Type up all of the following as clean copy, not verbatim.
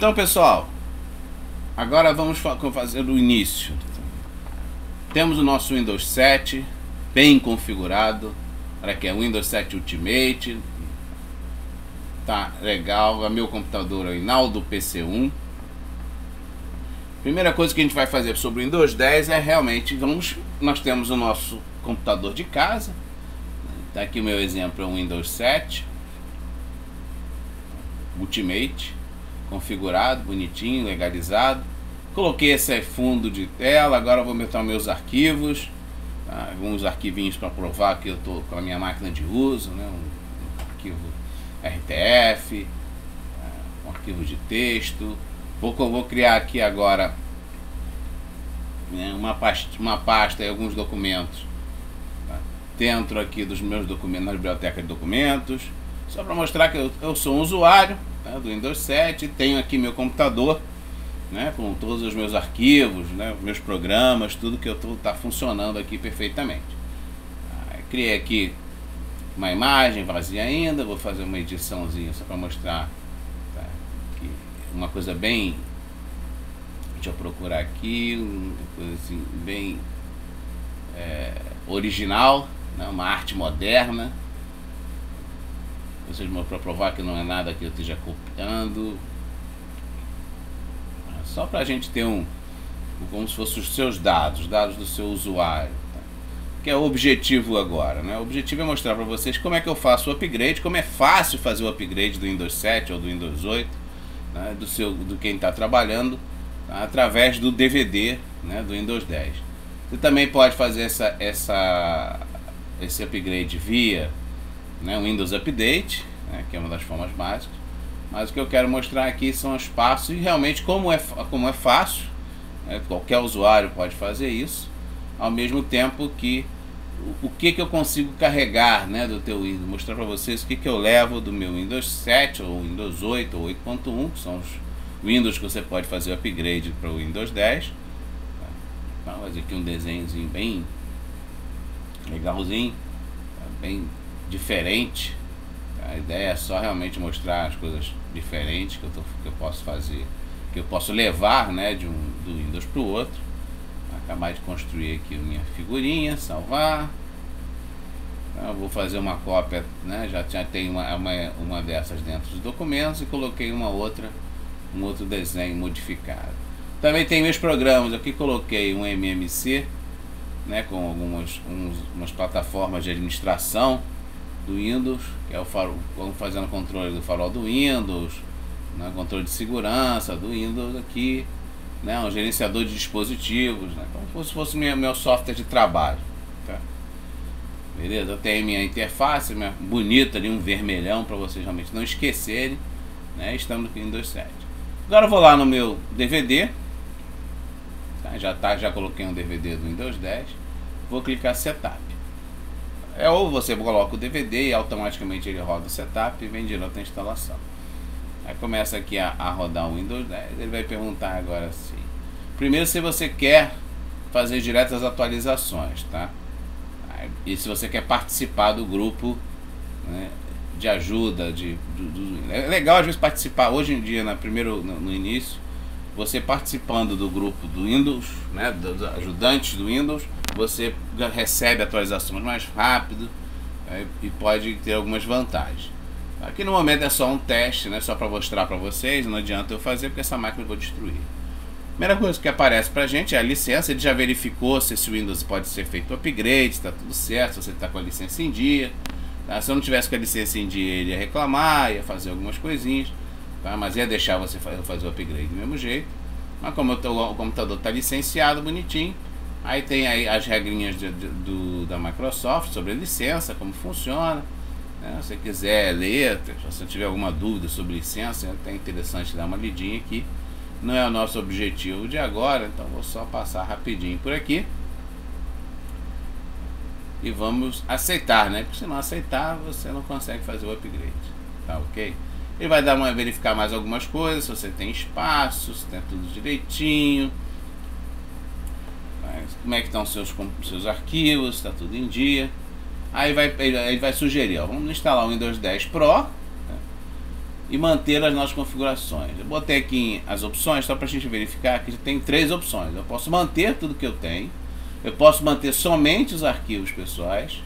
Então, pessoal, agora vamos fazer o início. Temos o nosso Windows 7 bem configurado, para que é Windows 7 Ultimate. Tá legal, o meu computador é o Inaldo PC1. Primeira coisa que a gente vai fazer sobre o Windows 10 é realmente, nós temos o nosso computador de casa. Tá aqui o meu exemplo, é um Windows 7 Ultimate, configurado, bonitinho, legalizado. Coloquei esse fundo de tela, agora eu vou meter meus arquivos, tá? Alguns arquivinhos para provar que eu estou com a minha máquina de uso, né? Um arquivo RTF, um arquivo de texto. Vou criar aqui agora, né, uma pasta e alguns documentos, tá? Dentro aqui dos meus documentos, na biblioteca de documentos, só para mostrar que eu sou um usuário, tá, do Windows 7, tenho aqui meu computador, né, com todos os meus arquivos, né, meus programas, tudo que eu estou tá funcionando aqui perfeitamente. Criei aqui uma imagem vazia ainda, vou fazer uma ediçãozinha só para mostrar, tá, aqui, uma coisa bem, deixa eu procurar aqui, uma coisa assim, bem original, né, uma arte moderna. Vocês vão provar que não é nada que eu esteja copiando, só para a gente ter um, como se fossem os seus dados, dados do seu usuário, tá? Que é o objetivo agora, né? O objetivo é mostrar para vocês como é que eu faço o upgrade, como é fácil fazer o upgrade do Windows 7 ou do Windows 8, né? do quem está trabalhando, tá? Através do DVD, né? Do Windows 10. Você também pode fazer esse upgrade via, né, Windows Update, né, que é uma das formas básicas. Mas o que eu quero mostrar aqui são os passos, e realmente como é fácil, né, qualquer usuário pode fazer isso, ao mesmo tempo que o que eu consigo carregar, né, do teu Windows. Mostrar para vocês o que eu levo do meu Windows 7 ou Windows 8 ou 8.1, que são os Windows que você pode fazer upgrade para o Windows 10. Vou fazer aqui um desenhozinho bem legalzinho, bem diferente. A ideia é só realmente mostrar as coisas diferentes que eu posso fazer, que eu posso levar, né, do Windows para o outro. Acabar de construir aqui a minha figurinha, salvar. Eu vou fazer uma cópia, né, já tem uma dessas dentro dos documentos, e coloquei um outro desenho modificado. Também tem meus programas, aqui coloquei um MMC, né, com umas plataformas de administração do Windows, que é o farol, fazendo controle do farol do Windows, né, controle de segurança do Windows aqui, né, um gerenciador de dispositivos, né, como se fosse meu software de trabalho, tá? Beleza, eu tenho minha interface, minha bonita ali, um vermelhão para vocês realmente não esquecerem, né, estamos aqui em Windows 7. Agora eu vou lá no meu DVD, tá? Já coloquei um DVD do Windows 10, vou clicar Setup. Ou você coloca o DVD e automaticamente ele roda o setup e vem direto à instalação. Aí começa aqui a rodar o Windows 10. Ele vai perguntar agora assim, primeiro, se você quer fazer diretas atualizações, tá? E se você quer participar do grupo, né, de ajuda do... É legal às vezes participar hoje em dia, no início, você participando do grupo do Windows, né, dos ajudantes do Windows, você recebe atualizações mais rápido, né, e pode ter algumas vantagens. Aqui no momento é só um teste, né, só para mostrar para vocês, não adianta eu fazer porque essa máquina eu vou destruir. Primeira coisa que aparece para a gente é a licença. Ele já verificou se esse Windows pode ser feito upgrade, está tudo certo, se você está com a licença em dia, tá? Se eu não tivesse com a licença em dia, ele ia reclamar, ia fazer algumas coisinhas, tá? Mas ia deixar você fazer o upgrade do mesmo jeito. Mas como o computador está licenciado, bonitinho. Aí tem aí as regrinhas da Microsoft sobre a licença, como funciona, né? Se você quiser ler, se você tiver alguma dúvida sobre licença, é até interessante dar uma lidinha aqui. Não é o nosso objetivo de agora, então vou só passar rapidinho por aqui. E vamos aceitar, né? Porque se não aceitar, você não consegue fazer o upgrade, tá ok? Ele vai dar verificar mais algumas coisas, se você tem espaço, se tem tudo direitinho. Como é que estão seus arquivos, está tudo em dia. Aí ele vai sugerir, ó, vamos instalar o Windows 10 Pro, né? e manter as nossas configurações. Eu botei aqui as opções só para a gente verificar que tem três opções. Eu posso manter tudo que eu tenho, eu posso manter somente os arquivos pessoais,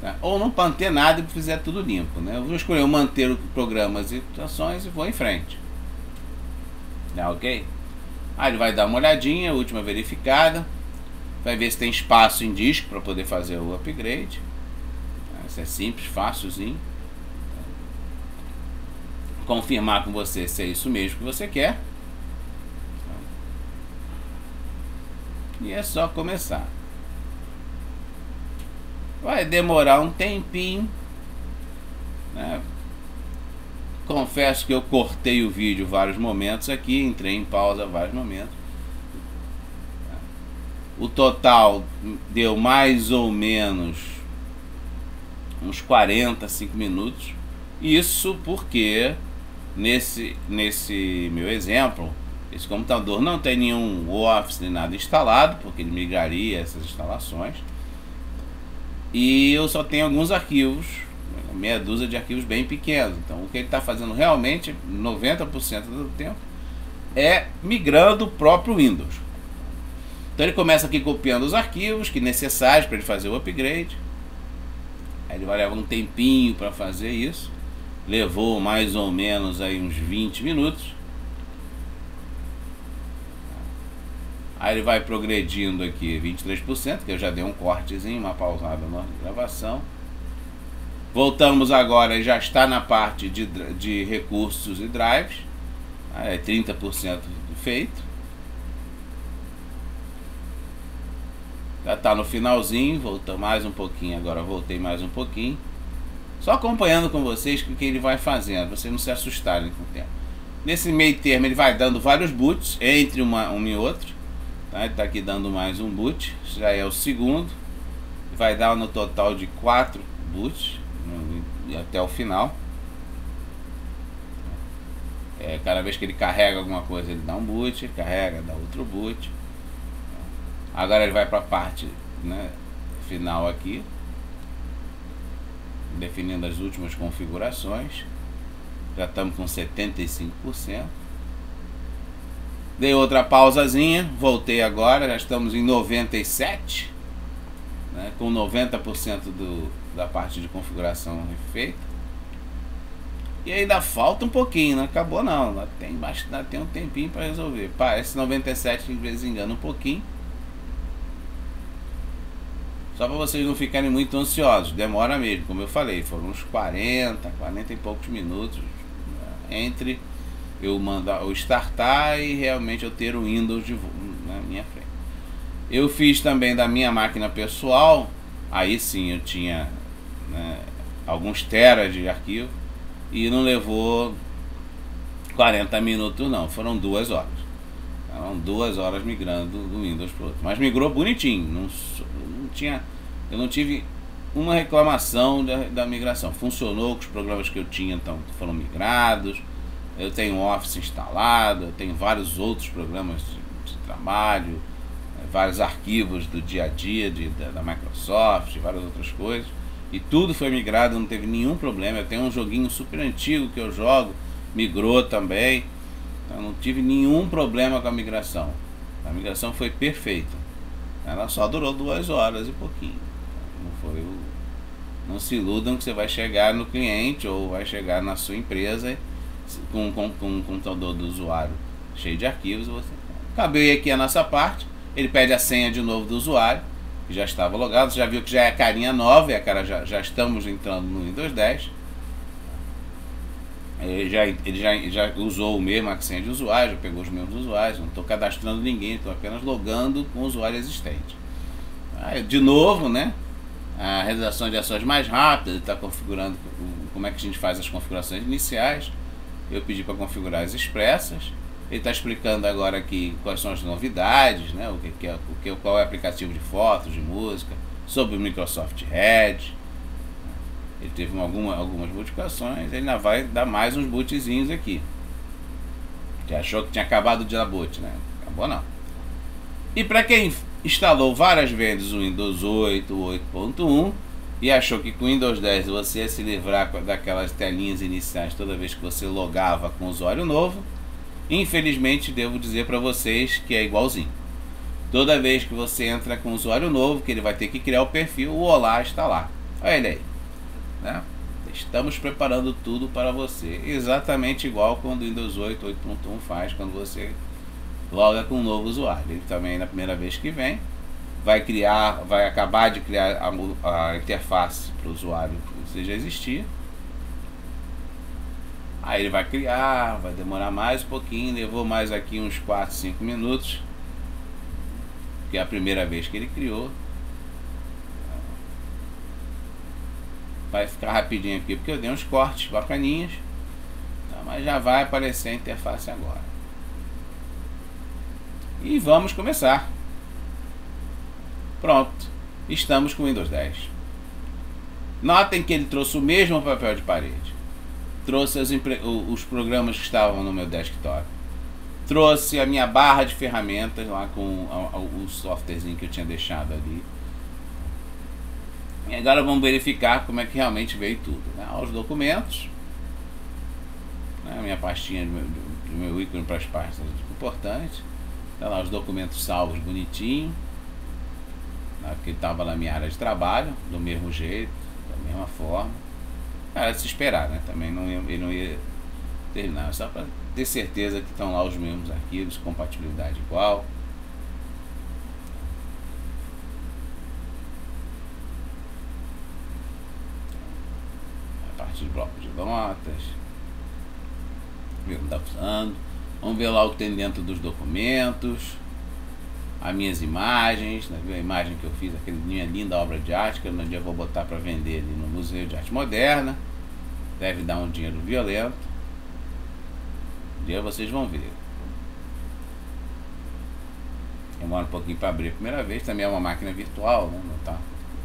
tá? Ou não manter nada e fizer tudo limpo, né? Eu vou escolher manter programas e aplicações e vou em frente. Tá, ok? Aí ele vai dar uma olhadinha, última verificada, vai ver se tem espaço em disco para poder fazer o upgrade. Isso é simples, fácilzinho. Confirmar com você se é isso mesmo que você quer. E é só começar. Vai demorar um tempinho, né? Confesso que eu cortei o vídeo vários momentos aqui, entrei em pausa vários momentos. O total deu mais ou menos uns 45 minutos. Isso porque nesse meu exemplo, esse computador não tem nenhum Office nem nada instalado, porque ele migraria essas instalações. E eu só tenho alguns arquivos, meia dúzia de arquivos bem pequenos. Então o que ele está fazendo realmente, 90% do tempo, é migrando o próprio Windows. Então ele começa aqui copiando os arquivos que necessários para ele fazer o upgrade. Aí ele vai levar um tempinho para fazer isso. Levou mais ou menos aí uns 20 minutos. Aí ele vai progredindo aqui 23%, que eu já dei um cortezinho, uma pausada na gravação. Voltamos agora e já está na parte de recursos e drives. Aí é 30% feito. Já está no finalzinho, voltou mais um pouquinho, agora voltei mais um pouquinho. Só acompanhando com vocês o que ele vai fazendo, vocês não se assustarem com o tempo. Nesse meio termo ele vai dando vários boots, entre um e outro. Tá? Ele está aqui dando mais um boot, já é o segundo. Vai dar no total de 4 boots, até o final. É, cada vez que ele carrega alguma coisa ele dá um boot, carrega, dá outro boot. Agora ele vai para a parte, né, final aqui, definindo as últimas configurações. Já estamos com 75%. Dei outra pausazinha, voltei agora, já estamos em 97%, né, com 90% da parte de configuração feita. E ainda falta um pouquinho, não acabou não, ainda tem um tempinho para resolver. Parece 97% de vez em quando um pouquinho. Só para vocês não ficarem muito ansiosos, demora mesmo, como eu falei, foram uns 40 e poucos minutos, né, entre eu mandar o startar e realmente eu ter o Windows na minha frente. Eu fiz também da minha máquina pessoal, aí sim eu tinha, né, alguns teras de arquivo e não levou 40 minutos não, foram 2 horas. Eram 2 horas migrando do Windows para o outro. Mas migrou bonitinho. Eu não tive uma reclamação da migração. Funcionou, que os programas que eu tinha então foram migrados. Eu tenho Office instalado, eu tenho vários outros programas de trabalho, vários arquivos do dia a dia da Microsoft, várias outras coisas. E tudo foi migrado, não teve nenhum problema. Eu tenho um joguinho super antigo que eu jogo, migrou também. Eu não tive nenhum problema com a migração. A migração foi perfeita. Ela só durou 2 horas e pouquinho. Não se iludam que você vai chegar no cliente ou vai chegar na sua empresa com um computador do usuário cheio de arquivos. Acabei aqui a nossa parte. Ele pede a senha de novo do usuário, que já estava logado. Você já viu que já é a carinha nova, já estamos entrando no Windows 10. Ele já usou o mesmo a senha de usuário, já pegou os mesmos usuários. Não estou cadastrando ninguém, estou apenas logando com o usuário existente. Aí, de novo, né, a realização de ações mais rápidas. Está configurando como é que a gente faz as configurações iniciais. Eu pedi para configurar as expressas. Ele está explicando agora aqui quais são as novidades, né, qual é o aplicativo de fotos, de música, sobre o Microsoft Edge. Ele teve algumas modificações. Ele ainda vai dar mais uns bootzinhos aqui. Já achou que tinha acabado de dar boot, né? Acabou não. E para quem instalou várias vezes o Windows 8, 8.1, e achou que com o Windows 10 você ia se livrar daquelas telinhas iniciais toda vez que você logava com o usuário novo, infelizmente devo dizer para vocês que é igualzinho. Toda vez que você entra com o usuário novo, que ele vai ter que criar o perfil, o Olá está lá. Olha ele aí, né? Estamos preparando tudo para você, exatamente igual quando o Windows 8, 8.1 faz quando você loga com um novo usuário. Ele também, na primeira vez que vem, vai acabar de criar a interface para o usuário que você já existia. Aí ele vai criar, vai demorar mais um pouquinho, levou mais aqui uns 4, 5 minutos, que é a primeira vez que ele criou. Vai ficar rapidinho aqui, porque eu dei uns cortes bacaninhos, tá? Mas já vai aparecer a interface agora. E vamos começar. Pronto, estamos com o Windows 10. Notem que ele trouxe o mesmo papel de parede. Trouxe os programas que estavam no meu desktop. Trouxe a minha barra de ferramentas lá com o softwarezinho que eu tinha deixado ali. E agora vamos verificar como é que realmente veio tudo, né? Os documentos, né? A minha pastinha do meu ícone para as pastas importantes, tá lá os documentos salvos bonitinho, né? Porque estava na minha área de trabalho, do mesmo jeito, da mesma forma. Era de se esperar, né? Também ele não ia terminar, só para ter certeza que estão lá os mesmos arquivos, compatibilidade igual. De bloco de notas, ver o que está usando. Vamos ver lá o que tem dentro dos documentos, as minhas imagens, né? A imagem que eu fiz, aquela minha linda obra de arte que eu no dia vou botar para vender ali no Museu de Arte Moderna, deve dar um dinheiro violento, um dia vocês vão ver. Demora um pouquinho para abrir a primeira vez, também é uma máquina virtual, né? Não está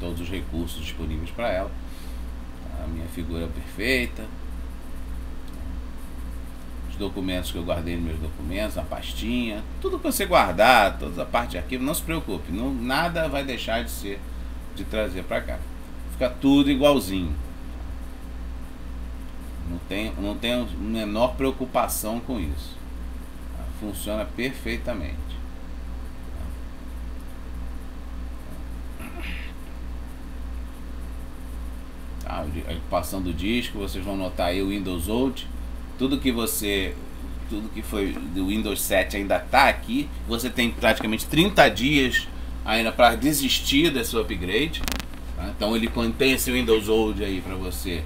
todos os recursos disponíveis para ela. A minha figura perfeita, os documentos que eu guardei nos meus documentos, a pastinha, tudo que você guardar, toda a parte de arquivo, não se preocupe, não, nada vai deixar de trazer para cá, fica tudo igualzinho, não tenho a menor preocupação com isso, funciona perfeitamente. A ocupação do disco, vocês vão notar aí o Windows Old, tudo que foi do Windows 7 ainda está aqui. Você tem praticamente 30 dias ainda para desistir desse upgrade, tá? Então ele contém esse Windows Old aí para você,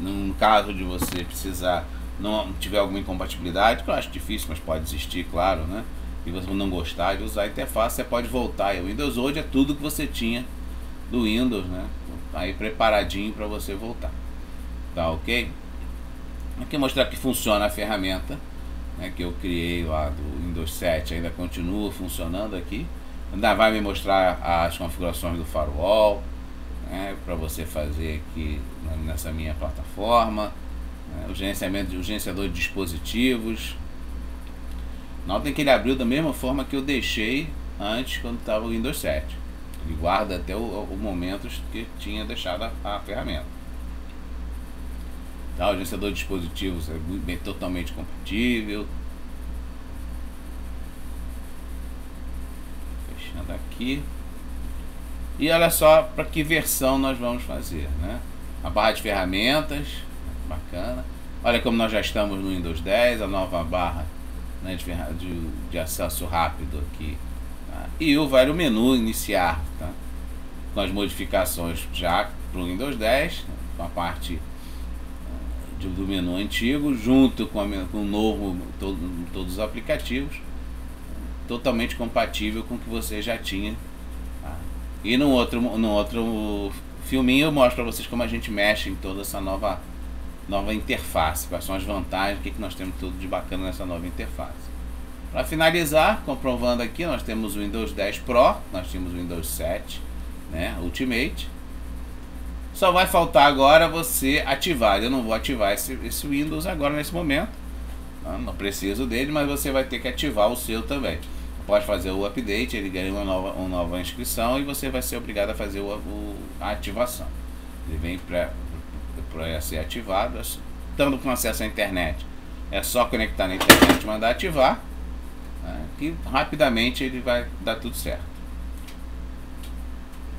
no caso de você precisar, não tiver alguma incompatibilidade, que eu acho difícil, mas pode existir, claro, né? E você não gostar de usar a interface, você pode voltar. E o Windows Old é tudo que você tinha do Windows, né? Aí preparadinho para você voltar, tá ok? Aqui mostrar que funciona a ferramenta, né, que eu criei lá do Windows 7, ainda continua funcionando aqui. Ainda vai me mostrar as configurações do firewall, né, para você fazer aqui nessa minha plataforma, né, o gerenciamento, o gerenciador de dispositivos. Notem que ele abriu da mesma forma que eu deixei antes quando estava o Windows 7. Ele guarda até o momento que tinha deixado a ferramenta. Tá, o gerenciador de dispositivos é totalmente compatível. Fechando aqui. E olha só para que versão nós vamos fazer, né? A barra de ferramentas, bacana. Olha como nós já estamos no Windows 10, a nova barra, né, de acesso rápido aqui. E vai o menu iniciar, tá? Com as modificações já para o Windows 10, com a parte do menu antigo, junto com o novo, todos os aplicativos, totalmente compatível com o que você já tinha, tá? E no outro filminho eu mostro para vocês como a gente mexe em toda essa nova interface, quais são as vantagens, o que nós temos tudo de bacana nessa nova interface. Para finalizar, comprovando aqui, nós temos o Windows 10 Pro, nós tínhamos o Windows 7, né, Ultimate. Só vai faltar agora você ativar. Eu não vou ativar esse Windows agora nesse momento, não preciso dele, mas você vai ter que ativar o seu também. Pode fazer o update, ele ganha uma nova inscrição e você vai ser obrigado a fazer a ativação. Ele vem para ser ativado. Estando com acesso à internet, é só conectar na internet e mandar ativar, né, que rapidamente ele vai dar tudo certo.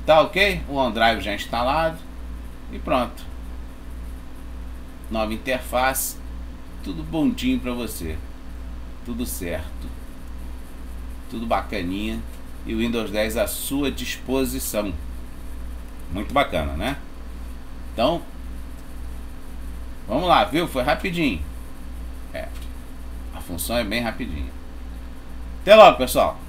Tá ok? O OneDrive já instalado e pronto. Nova interface, tudo bondinho para você, tudo certo, tudo bacaninha. E o Windows 10 à sua disposição. Muito bacana, né? Então, vamos lá, viu? Foi rapidinho. É, a função é bem rapidinha. Até logo, pessoal!